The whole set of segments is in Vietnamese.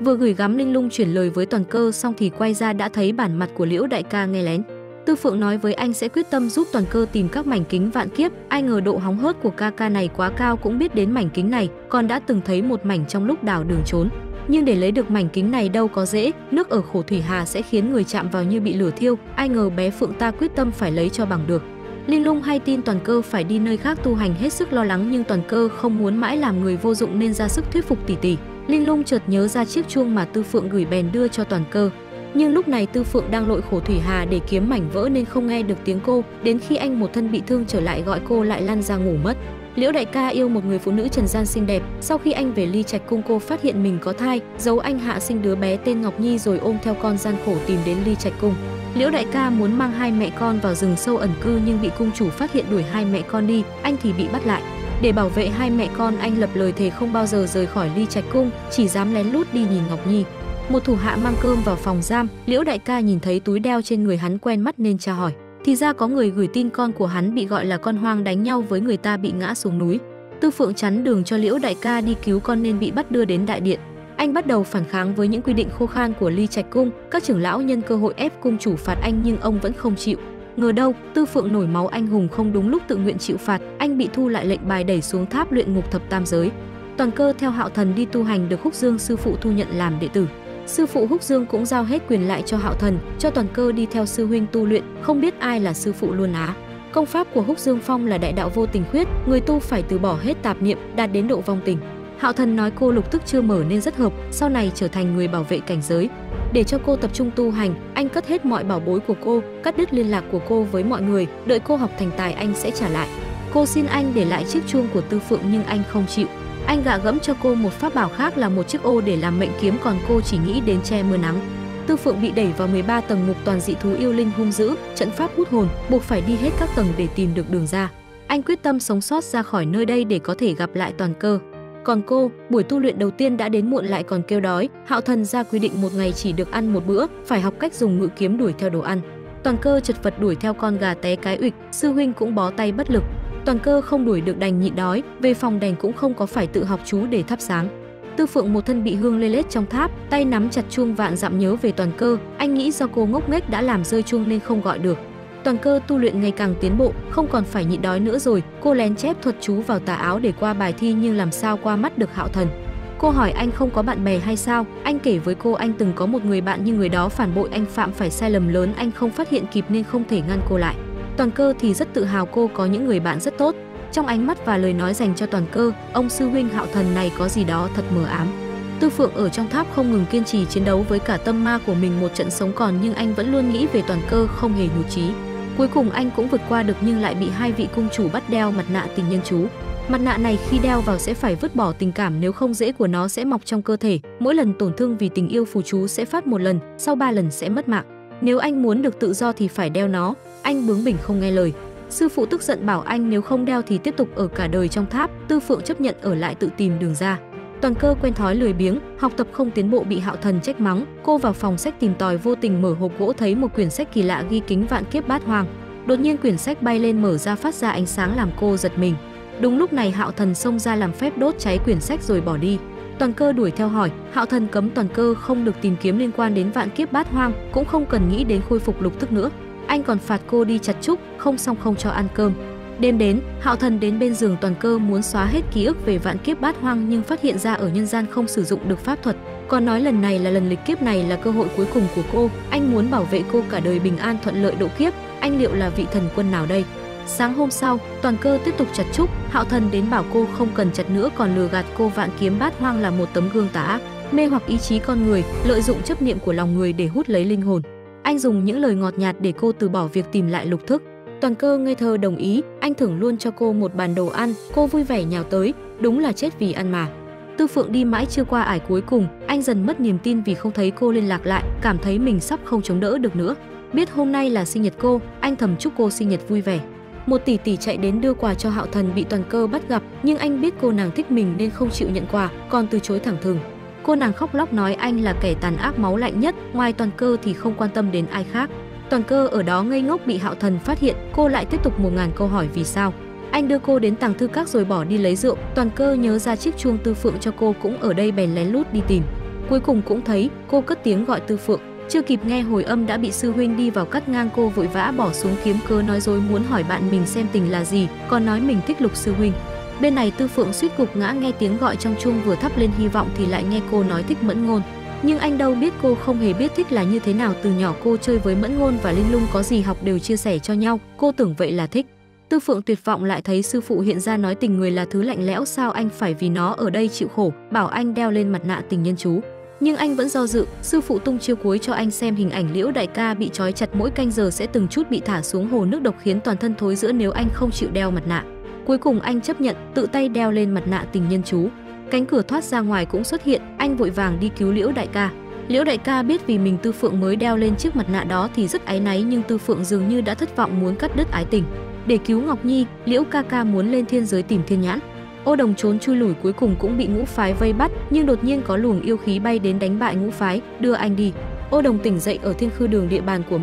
Vừa gửi gắm Linh Lung chuyển lời với Toàn Cơ xong thì quay ra đã thấy bản mặt của Liễu Đại Ca nghe lén. Tư Phượng nói với anh sẽ quyết tâm giúp Toàn Cơ tìm các mảnh kính vạn kiếp, ai ngờ độ hóng hớt của ca ca này quá cao cũng biết đến mảnh kính này, còn đã từng thấy một mảnh trong lúc đảo đường trốn. Nhưng để lấy được mảnh kính này đâu có dễ, nước ở khổ thủy hà sẽ khiến người chạm vào như bị lửa thiêu, ai ngờ bé Phượng ta quyết tâm phải lấy cho bằng được. Linh Lung hay tin Toàn Cơ phải đi nơi khác tu hành hết sức lo lắng, nhưng Toàn Cơ không muốn mãi làm người vô dụng nên ra sức thuyết phục tỷ tỷ. Linh Lung chợt nhớ ra chiếc chuông mà Tư Phượng gửi bèn đưa cho Toàn Cơ. Nhưng lúc này Tư Phượng đang lội khổ thủy hà để kiếm mảnh vỡ nên không nghe được tiếng cô, đến khi anh một thân bị thương trở lại gọi cô lại lăn ra ngủ mất. Liễu Đại Ca yêu một người phụ nữ trần gian xinh đẹp, sau khi anh về Ly Trạch Cung cô phát hiện mình có thai, giấu anh hạ sinh đứa bé tên Ngọc Nhi rồi ôm theo con gian khổ tìm đến Ly Trạch Cung. Liễu Đại Ca muốn mang hai mẹ con vào rừng sâu ẩn cư nhưng bị cung chủ phát hiện đuổi hai mẹ con đi, anh thì bị bắt lại. Để bảo vệ hai mẹ con anh lập lời thề không bao giờ rời khỏi Ly Trạch Cung, chỉ dám lén lút đi nhìn Ngọc Nhi. Một thủ hạ mang cơm vào phòng giam, Liễu Đại Ca nhìn thấy túi đeo trên người hắn quen mắt nên tra hỏi. Thì ra có người gửi tin con của hắn bị gọi là con hoang đánh nhau với người ta bị ngã xuống núi. Tư Phượng chắn đường cho Liễu Đại Ca đi cứu con nên bị bắt đưa đến đại điện. Anh bắt đầu phản kháng với những quy định khô khan của Ly Trạch Cung, các trưởng lão nhân cơ hội ép cung chủ phạt anh nhưng ông vẫn không chịu. Ngờ đâu, Tư Phượng nổi máu anh hùng không đúng lúc tự nguyện chịu phạt, anh bị thu lại lệnh bài đẩy xuống tháp luyện ngục thập tam giới. Toàn Cơ theo Hạo Thần đi tu hành được Húc Dương sư phụ thu nhận làm đệ tử. Sư phụ Húc Dương cũng giao hết quyền lại cho Hạo Thần, cho Toàn Cơ đi theo sư huynh tu luyện, không biết ai là sư phụ luôn á. Công pháp của Húc Dương Phong là đại đạo vô tình khuyết, người tu phải từ bỏ hết tạp niệm, đạt đến độ vong tình. Hạo Thần nói cô lục thức chưa mở nên rất hợp, sau này trở thành người bảo vệ cảnh giới. Để cho cô tập trung tu hành, anh cất hết mọi bảo bối của cô, cắt đứt liên lạc của cô với mọi người, đợi cô học thành tài anh sẽ trả lại. Cô xin anh để lại chiếc chuông của Tư Phượng nhưng anh không chịu. Anh gạ gẫm cho cô một pháp bảo khác là một chiếc ô để làm mệnh kiếm, còn cô chỉ nghĩ đến che mưa nắng. Tư Phượng bị đẩy vào 13 tầng ngục toàn dị thú yêu linh hung dữ, trận pháp hút hồn, buộc phải đi hết các tầng để tìm được đường ra. Anh quyết tâm sống sót ra khỏi nơi đây để có thể gặp lại Toàn Cơ. Còn cô, buổi tu luyện đầu tiên đã đến muộn lại còn kêu đói, Hạo Thần ra quy định một ngày chỉ được ăn một bữa, phải học cách dùng ngự kiếm đuổi theo đồ ăn. Toàn Cơ chật vật đuổi theo con gà té cái uịch, sư huynh cũng bó tay bất lực. Toàn Cơ không đuổi được đành nhịn đói, về phòng đành cũng không có phải tự học chú để thắp sáng. Tư Phượng một thân bị hương lê lết trong tháp, tay nắm chặt chuông vạn dặm nhớ về Toàn Cơ, anh nghĩ do cô ngốc nghếch đã làm rơi chuông nên không gọi được. Toàn Cơ tu luyện ngày càng tiến bộ, không còn phải nhịn đói nữa rồi, cô lén chép thuật chú vào tà áo để qua bài thi nhưng làm sao qua mắt được Hạo Thần. Cô hỏi anh không có bạn bè hay sao, anh kể với cô anh từng có một người bạn nhưng người đó phản bội anh phạm phải sai lầm lớn, anh không phát hiện kịp nên không thể ngăn cô lại. Toàn Cơ thì rất tự hào cô có những người bạn rất tốt. Trong ánh mắt và lời nói dành cho Toàn Cơ, ông sư huynh Hạo Thần này có gì đó thật mờ ám. Tư Phượng ở trong tháp không ngừng kiên trì chiến đấu với cả tâm ma của mình một trận sống còn nhưng anh vẫn luôn nghĩ về Toàn Cơ không hề nhụt chí. Cuối cùng anh cũng vượt qua được nhưng lại bị hai vị cung chủ bắt đeo mặt nạ tình nhân chú. Mặt nạ này khi đeo vào sẽ phải vứt bỏ tình cảm, nếu không rễ của nó sẽ mọc trong cơ thể, mỗi lần tổn thương vì tình yêu phù chú sẽ phát một lần, sau 3 lần sẽ mất mạng. Nếu anh muốn được tự do thì phải đeo nó, anh bướng bỉnh không nghe lời. Sư phụ tức giận bảo anh nếu không đeo thì tiếp tục ở cả đời trong tháp, Tư Phượng chấp nhận ở lại tự tìm đường ra. Toàn Cơ quen thói lười biếng, học tập không tiến bộ bị Hạo Thần trách mắng, cô vào phòng sách tìm tòi vô tình mở hộp gỗ thấy một quyển sách kỳ lạ ghi kính vạn kiếp bát hoang. Đột nhiên quyển sách bay lên mở ra phát ra ánh sáng làm cô giật mình. Đúng lúc này Hạo Thần xông ra làm phép đốt cháy quyển sách rồi bỏ đi. Toàn Cơ đuổi theo hỏi, Hạo Thần cấm Toàn Cơ không được tìm kiếm liên quan đến vạn kiếp bát hoang, cũng không cần nghĩ đến khôi phục lục thức nữa. Anh còn phạt cô đi chặt trúc, không xong không cho ăn cơm. Đêm đến, Hạo Thần đến bên giường Toàn Cơ muốn xóa hết ký ức về vạn kiếp bát hoang nhưng phát hiện ra ở nhân gian không sử dụng được pháp thuật. Còn nói lần này là lần lịch kiếp này là cơ hội cuối cùng của cô, anh muốn bảo vệ cô cả đời bình an thuận lợi độ kiếp, anh liệu là vị thần quân nào đây? Sáng hôm sau, Toàn Cơ tiếp tục chặt trúc, Hạo Thần đến bảo cô không cần chặt nữa còn lừa gạt cô vạn kiếm bát hoang là một tấm gương tà ác, mê hoặc ý chí con người, lợi dụng chấp niệm của lòng người để hút lấy linh hồn. Anh dùng những lời ngọt nhạt để cô từ bỏ việc tìm lại lục thức. Toàn Cơ ngây thơ đồng ý, anh thưởng luôn cho cô một bàn đồ ăn, cô vui vẻ nhào tới, đúng là chết vì ăn mà. Tư Phượng đi mãi chưa qua ải cuối cùng, anh dần mất niềm tin vì không thấy cô liên lạc lại, cảm thấy mình sắp không chống đỡ được nữa. Biết hôm nay là sinh nhật cô, anh thầm chúc cô sinh nhật vui vẻ. Một tỷ tỷ chạy đến đưa quà cho Hạo Thần bị Toàn Cơ bắt gặp, nhưng anh biết cô nàng thích mình nên không chịu nhận quà, còn từ chối thẳng thừng. Cô nàng khóc lóc nói anh là kẻ tàn ác máu lạnh nhất, ngoài Toàn Cơ thì không quan tâm đến ai khác. Toàn Cơ ở đó ngây ngốc bị Hạo Thần phát hiện, cô lại tiếp tục 1000 câu hỏi vì sao. Anh đưa cô đến tàng thư các rồi bỏ đi lấy rượu, Toàn Cơ nhớ ra chiếc chuông Tư Phượng cho cô cũng ở đây bèn lén lút đi tìm. Cuối cùng cũng thấy cô cất tiếng gọi Tư Phượng, chưa kịp nghe hồi âm đã bị sư huynh đi vào cắt ngang, cô vội vã bỏ xuống kiếm cớ nói dối muốn hỏi bạn mình xem tình là gì, còn nói mình thích Lục sư huynh. Bên này Tư Phượng suýt gục ngã, nghe tiếng gọi trong chuông vừa thắp lên hy vọng thì lại nghe cô nói thích Mẫn Ngôn. Nhưng anh đâu biết cô không hề biết thích là như thế nào, từ nhỏ cô chơi với Mẫn Ngôn và Linh Lung, có gì học đều chia sẻ cho nhau, cô tưởng vậy là thích. Tư Phượng tuyệt vọng lại thấy sư phụ hiện ra nói tình người là thứ lạnh lẽo, sao anh phải vì nó ở đây chịu khổ, bảo anh đeo lên mặt nạ tình nhân chú. Nhưng anh vẫn do dự, sư phụ tung chiêu cuối cho anh xem hình ảnh Liễu Đại Ca bị trói chặt, mỗi canh giờ sẽ từng chút bị thả xuống hồ nước độc khiến toàn thân thối rữa nếu anh không chịu đeo mặt nạ. Cuối cùng anh chấp nhận, tự tay đeo lên mặt nạ tình nhân chú. Cánh cửa thoát ra ngoài cũng xuất hiện, anh vội vàng đi cứu Liễu Đại Ca. Liễu Đại Ca biết vì mình Tư Phượng mới đeo lên chiếc mặt nạ đó thì rất áy náy, nhưng Tư Phượng dường như đã thất vọng muốn cắt đứt ái tình. Để cứu Ngọc Nhi, Liễu ca ca muốn lên thiên giới tìm Thiên Nhãn. Ô Đồng trốn chui lủi cuối cùng cũng bị Ngũ Phái vây bắt, nhưng đột nhiên có luồng yêu khí bay đến đánh bại Ngũ Phái, đưa anh đi. Ô Đồng tỉnh dậy ở Thiên Khư Đường, địa bàn của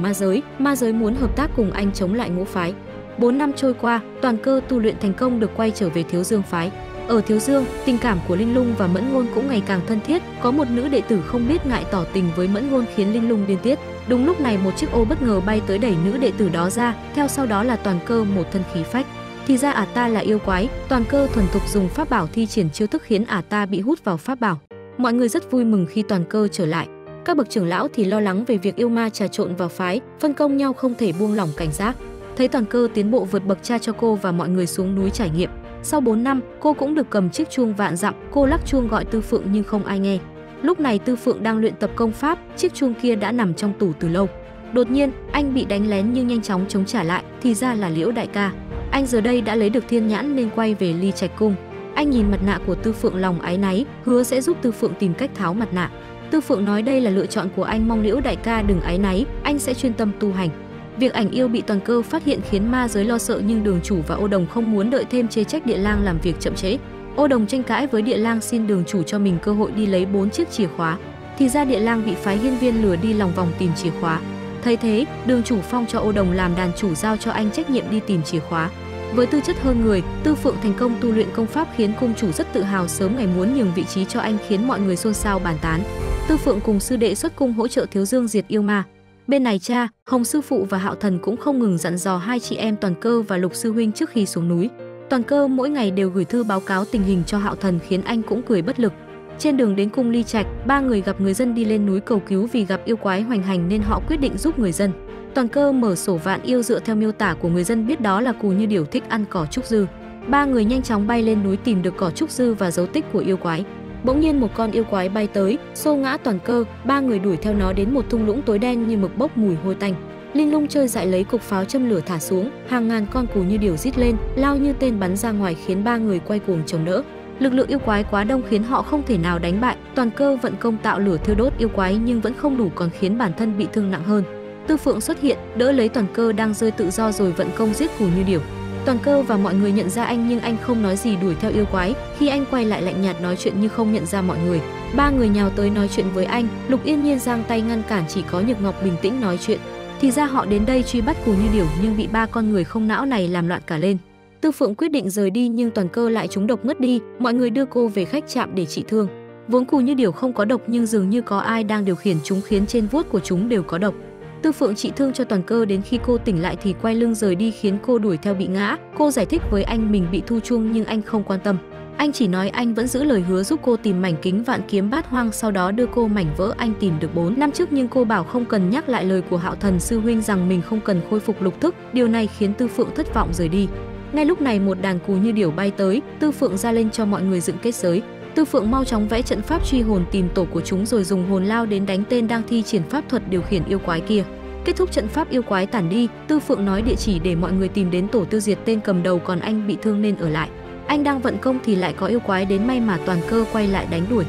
ma giới muốn hợp tác cùng anh chống lại Ngũ Phái. 4 năm trôi qua, Toàn Cơ tu luyện thành công được quay trở về Thiếu Dương Phái. Ở Thiếu Dương, tình cảm của Linh Lung và Mẫn Ngôn cũng ngày càng thân thiết, có một nữ đệ tử không biết ngại tỏ tình với Mẫn Ngôn khiến Linh Lung điên tiết. Đúng lúc này một chiếc ô bất ngờ bay tới đẩy nữ đệ tử đó ra, theo sau đó là Toàn Cơ một thân khí phách. Thì ra ả ta là yêu quái, Toàn Cơ thuần thục dùng pháp bảo thi triển chiêu thức khiến ả ta bị hút vào pháp bảo. Mọi người rất vui mừng khi Toàn Cơ trở lại. Các bậc trưởng lão thì lo lắng về việc yêu ma trà trộn vào phái, phân công nhau không thể buông lỏng cảnh giác. Thấy Toàn Cơ tiến bộ vượt bậc, cha cho cô và mọi người xuống núi trải nghiệm. Sau 4 năm, cô cũng được cầm chiếc chuông vạn dặm, cô lắc chuông gọi Tư Phượng nhưng không ai nghe. Lúc này Tư Phượng đang luyện tập công pháp, chiếc chuông kia đã nằm trong tủ từ lâu. Đột nhiên, anh bị đánh lén nhưng nhanh chóng chống trả lại, thì ra là Liễu Đại Ca. Anh giờ đây đã lấy được Thiên Nhãn nên quay về Ly Trạch Cung. Anh nhìn mặt nạ của Tư Phượng lòng áy náy, hứa sẽ giúp Tư Phượng tìm cách tháo mặt nạ. Tư Phượng nói đây là lựa chọn của anh, mong Liễu Đại Ca đừng áy náy, anh sẽ chuyên tâm tu hành. Việc ảnh yêu bị Toàn Cơ phát hiện khiến ma giới lo sợ, nhưng đường chủ và Ô Đồng không muốn đợi thêm, chê trách Địa Lang làm việc chậm trễ. Ô Đồng tranh cãi với Địa Lang, xin đường chủ cho mình cơ hội đi lấy 4 chiếc chìa khóa. Thì ra Địa Lang bị phái Hiên Viên lừa đi lòng vòng tìm chìa khóa. Thấy thế, đường chủ phong cho Ô Đồng làm đàn chủ, giao cho anh trách nhiệm đi tìm chìa khóa. Với tư chất hơn người, Tư Phượng thành công tu luyện công pháp khiến cung chủ rất tự hào, sớm ngày muốn nhường vị trí cho anh khiến mọi người xôn xao bàn tán. Tư Phượng cùng sư đệ xuất cung hỗ trợ Thiếu Dương diệt yêu ma. Bên này cha, Hồng sư phụ và Hạo Thần cũng không ngừng dặn dò hai chị em Toàn Cơ và Lục sư huynh trước khi xuống núi. Toàn Cơ mỗi ngày đều gửi thư báo cáo tình hình cho Hạo Thần khiến anh cũng cười bất lực. Trên đường đến cung Ly Trạch, ba người gặp người dân đi lên núi cầu cứu vì gặp yêu quái hoành hành nên họ quyết định giúp người dân. Toàn Cơ mở sổ vạn yêu, dựa theo miêu tả của người dân biết đó là Cù Như Điểu thích ăn cỏ trúc dư. Ba người nhanh chóng bay lên núi tìm được cỏ trúc dư và dấu tích của yêu quái. Bỗng nhiên một con yêu quái bay tới, xô ngã Toàn Cơ, ba người đuổi theo nó đến một thung lũng tối đen như mực bốc mùi hôi tanh. Linh Lung chơi dại lấy cục pháo châm lửa thả xuống, hàng ngàn con Cù Như Điểu rít lên, lao như tên bắn ra ngoài khiến ba người quay cuồng chống đỡ. Lực lượng yêu quái quá đông khiến họ không thể nào đánh bại, Toàn Cơ vận công tạo lửa thiêu đốt yêu quái nhưng vẫn không đủ, còn khiến bản thân bị thương nặng hơn. Tư Phượng xuất hiện, đỡ lấy Toàn Cơ đang rơi tự do rồi vận công giết Cù Như Điểu. Toàn Cơ và mọi người nhận ra anh nhưng anh không nói gì, đuổi theo yêu quái, khi anh quay lại lạnh nhạt nói chuyện như không nhận ra mọi người. Ba người nhào tới nói chuyện với anh, Lục Yên Nhiên giang tay ngăn cản, chỉ có Nhược Ngọc bình tĩnh nói chuyện. Thì ra họ đến đây truy bắt Cù Như Điểu nhưng bị ba con người không não này làm loạn cả lên. Tư Phượng quyết định rời đi nhưng Toàn Cơ lại trúng độc ngất đi, mọi người đưa cô về khách trạm để trị thương. Vốn Cù Như Điểu không có độc nhưng dường như có ai đang điều khiển chúng khiến trên vuốt của chúng đều có độc. Tư Phượng trị thương cho Toàn Cơ đến khi cô tỉnh lại thì quay lưng rời đi khiến cô đuổi theo bị ngã. Cô giải thích với anh mình bị thu chuông nhưng anh không quan tâm. Anh chỉ nói anh vẫn giữ lời hứa giúp cô tìm mảnh kính vạn kiếm bát hoang, sau đó đưa cô mảnh vỡ anh tìm được 4 năm trước, nhưng cô bảo không cần nhắc lại lời của Hạo Thần sư huynh rằng mình không cần khôi phục lục thức. Điều này khiến Tư Phượng thất vọng rời đi. Ngay lúc này một đàn Cù Như Điểu bay tới, Tư Phượng ra lệnh cho mọi người dựng kết giới. Tư Phượng mau chóng vẽ trận pháp truy hồn tìm tổ của chúng rồi dùng hồn lao đến đánh tên đang thi triển pháp thuật điều khiển yêu quái kia. Kết thúc trận pháp, yêu quái tản đi, Tư Phượng nói địa chỉ để mọi người tìm đến tổ tiêu diệt tên cầm đầu, còn anh bị thương nên ở lại. Anh đang vận công thì lại có yêu quái đến, may mà Toàn Cơ quay lại đánh đuổi.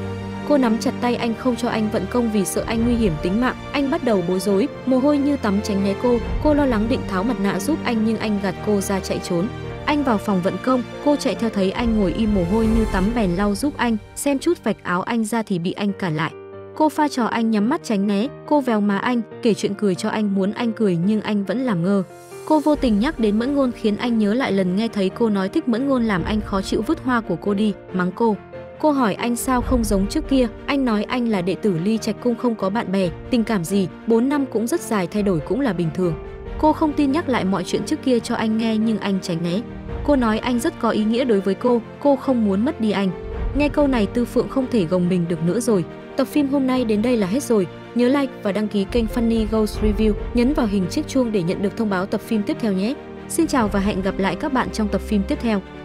Cô nắm chặt tay anh không cho anh vận công vì sợ anh nguy hiểm tính mạng. Anh bắt đầu bối rối, mồ hôi như tắm tránh né cô lo lắng định tháo mặt nạ giúp anh nhưng anh gạt cô ra chạy trốn. Anh vào phòng vận công, cô chạy theo thấy anh ngồi im mồ hôi như tắm bèn lau giúp anh, xem chút vạch áo anh ra thì bị anh cản lại. Cô pha trò anh nhắm mắt tránh né, cô véo má anh, kể chuyện cười cho anh, muốn anh cười nhưng anh vẫn làm ngơ. Cô vô tình nhắc đến Mẫn Ngôn khiến anh nhớ lại lần nghe thấy cô nói thích Mẫn Ngôn, làm anh khó chịu vứt hoa của cô đi, mắng cô. Cô hỏi anh sao không giống trước kia, anh nói anh là đệ tử Ly Trạch Cung không có bạn bè, tình cảm gì, 4 năm cũng rất dài, thay đổi cũng là bình thường. Cô không tin nhắc lại mọi chuyện trước kia cho anh nghe nhưng anh tránh né. Cô nói anh rất có ý nghĩa đối với cô không muốn mất đi anh. Nghe câu này Tư Phượng không thể gồng mình được nữa rồi. Tập phim hôm nay đến đây là hết rồi. Nhớ like và đăng ký kênh Funny Ghost Review, nhấn vào hình chiếc chuông để nhận được thông báo tập phim tiếp theo nhé. Xin chào và hẹn gặp lại các bạn trong tập phim tiếp theo.